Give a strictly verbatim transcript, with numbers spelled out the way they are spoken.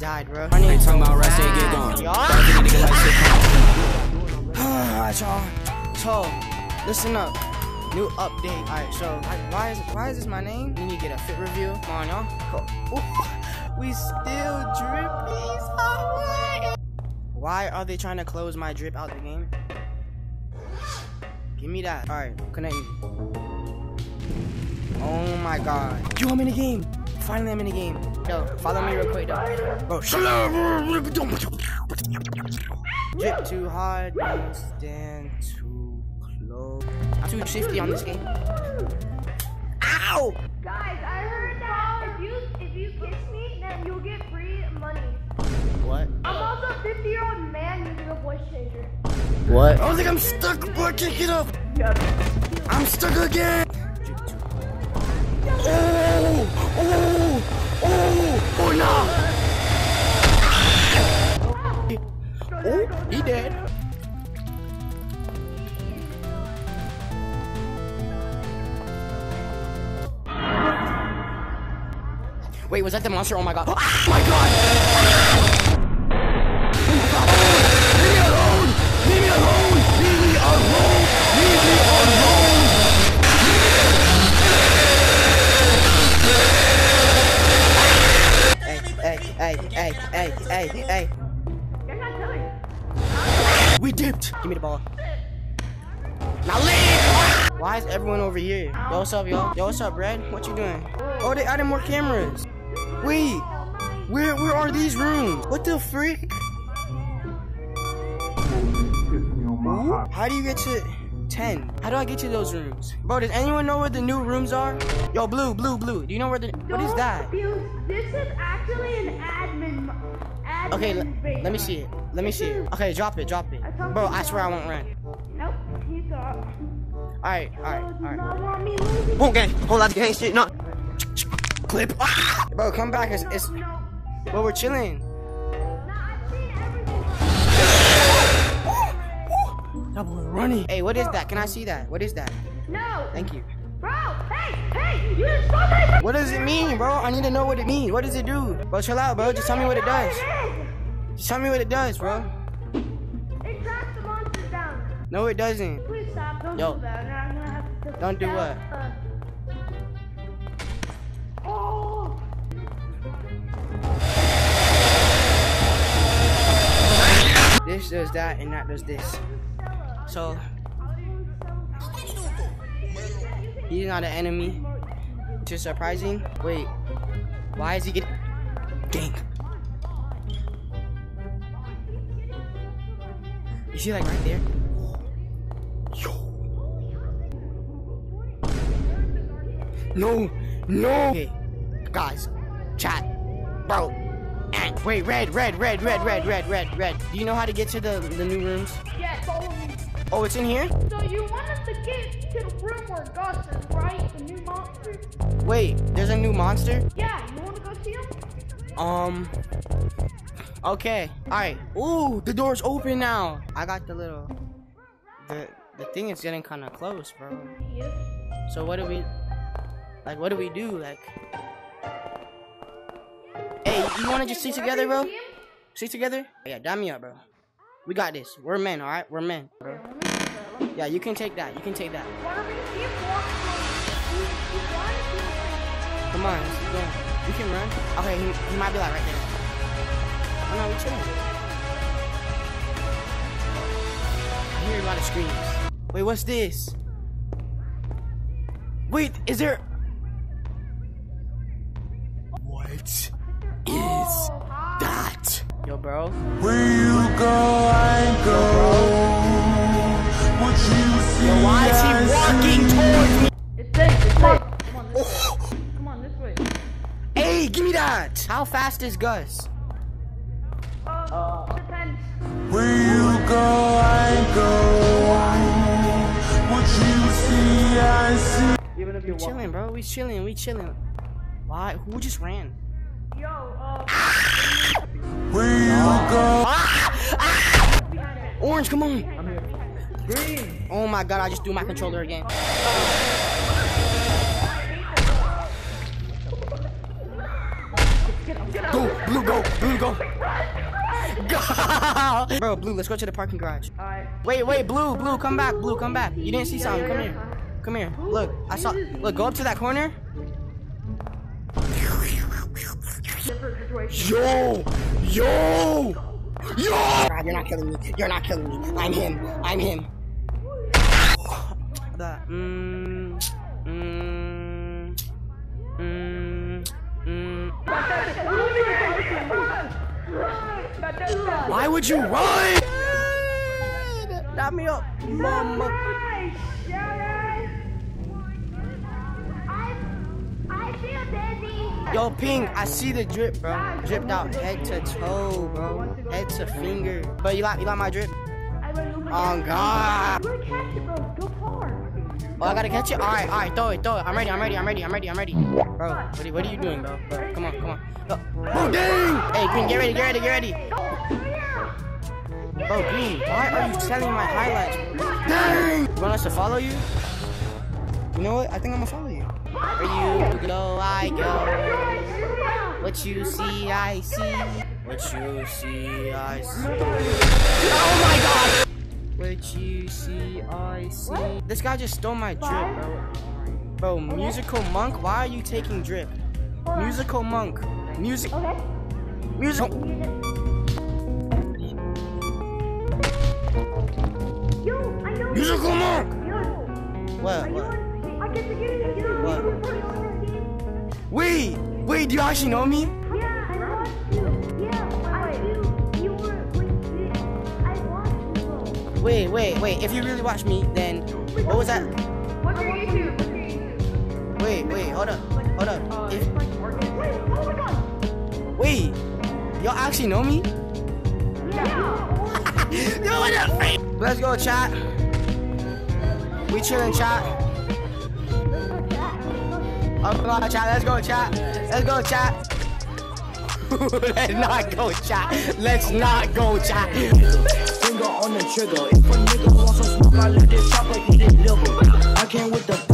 died, bro. I ain't talking about rest, ain't get gone. Alright, y'all. So, listen up. New update. Alright, so like, why is why is this my name? We need to get a fit review. Come on, y'all. Ooh, we still drippies. Oh, why are they trying to close my drip out the game? Give me that. Alright, connect me. Oh my god. Yo, I'm in the game. Finally, I'm in the game. Yo, follow me real quick, though. Bro, shut up. Drip too hard. Stand too close. I'm too shifty on this game. Ow! Guys, I heard that if you, if you kiss me, then you'll get free money. What? I'm also a fifty-year-old man using a voice changer. What? I don't think I'm stuck, boy. I can't get up. Yep. I'm stuck again. Oh, oh, oh, oh no! Oh, he dead. Wait, was that the monster? Oh my god! Oh my god! Oh my god! Leave me alone! Leave me alone! Leave me alone! Leave me alone! Hey, hey, hey, hey, hey. You're not killing. We dipped. Give me the ball. Now leave. Why is everyone over here? Yo, what's up, yo? Yo, what's up, Red? What you doing? Oh, they added more cameras. Wait. Where, where are these rooms? What the freak? Ooh? How do you get to ten? How do I get to those rooms? Bro, does anyone know where the new rooms are? Yo, Blue, Blue, Blue. Do you know where the... What is that? This is actually an admin, admin okay, beta. Let me see it. Let me see it. Okay, drop it, drop it. I Bro, I swear I won't run. Nope, he's up. Alright, alright, alright. Boom, gang. Hold on, gang shit. No. Clip. Ah! Bro, come back. It's. it's... No. Bro, we're chilling. That boy running. Hey, what is that? Can I see that? What is that? No. Thank you. Bro, hey, hey, you just stop it. What does it mean, bro? I need to know what it means. What does it do? Bro, chill out, bro. Just tell me what it does. Just tell me what it does, bro. It tracks the monsters down. No, it doesn't. Please stop. Don't Yo. do that. I'm gonna have to Don't do what? Uh... Oh. This does that and that does this. So... He's not an enemy. Too surprising. Wait. Why is he getting... Dang. Is he like right there? Yo. No. No. Okay. Guys. Chat. Bro. And wait. Red, red, red, red, red, red, red, red. Do you know how to get to the, the new rooms? Yeah. Follow me. Oh, it's in here? So you wanted to get to the room where Gus is, right? The new monster? Wait, there's a new monster? Yeah, you want to go see him? Um... Okay, alright. Ooh, the door's open now. I got the little... The, the thing is getting kind of close, bro. So what do we... Like, what do we do? Like... Hey, you want to just stick together, bro? Stick together? Yeah, dime me up, bro. We got this. We're men, alright? We're men, bro. Yeah, you can take that. You can take that. Come on, let's keep going. You can run. Okay, he, he might be like right there. Oh no, we're chilling. I hear a lot of screams. Wait, what's this? Wait, is there... What is that? Yo, bro. Will you go, I go? So why is he walking towards me? It's this, it's this. Come on, this oh. way. Come on, this way. Hey, give me that! How fast is Gus? Uh, uh. Depends. Where you go, I go. What you see, I see. Even if you're we chilling, bro. We chilling, we chilling. Why? Who just ran? Yo, uh. Where you go? Ah! Ah! Orange, come on. I'm here. Green. Oh my god, I just threw my Green. controller again. Go, Blue, go, Blue, go. now. Bro, Blue, let's go to the parking garage. All right. Wait, wait, Blue, Blue, come back, Blue, come back. You didn't see something. Come here. Come here. Look, I saw. Look, go up to that corner. Yo, yo, yo! God, you're not killing me. You're not killing me. I'm him. I'm him. That. Mm, mm, mm, mm. Why would you run? Dab me up, mama. Yo, Pink, I see the drip, bro. Dripped out head to toe, bro. Head to finger. But you like, you like my drip? Oh, God. Oh, I gotta catch it? All right, all right, throw it, throw it. I'm ready, I'm ready, I'm ready, I'm ready, I'm ready. Bro, what are, what are you doing, bro? bro? Come on, come on. Oh, dang! Hey, Green, get ready, get ready, get ready. Bro, Green, why are you selling my highlights? Dang! You want us to follow you? You know what? I think I'm gonna follow you. Where you go, I go. What you see, I see. What you see, I see. Oh my God! What you see, I see. What? This guy just stole my drip, bro. Bro, okay. Musical Monk, why are you taking drip? What? Musical Monk, music. Okay. Music. Yo, I know. Musical Monk. Yo. What? What? What? Wait! Wait, do you actually know me? Yeah, I want you. Yeah, I do. You were with this. I want you. Wait, wait, wait. If you really watch me, then... What was that? What's your YouTube? What's your YouTube? Wait, wait, hold up. Hold up. Uh, if... Wait, oh my God! Wait! Y'all actually know me? Yeah! Yo, what the... Let's go, chat. We chillin', chat. Oh, come on, chat. Let's go, chat. Let's go, chat. Let's not go, chat. Let's not go, chat. Finger on the trigger. If a nigga wants some smoke, I let this chopper eat it liver. I came with the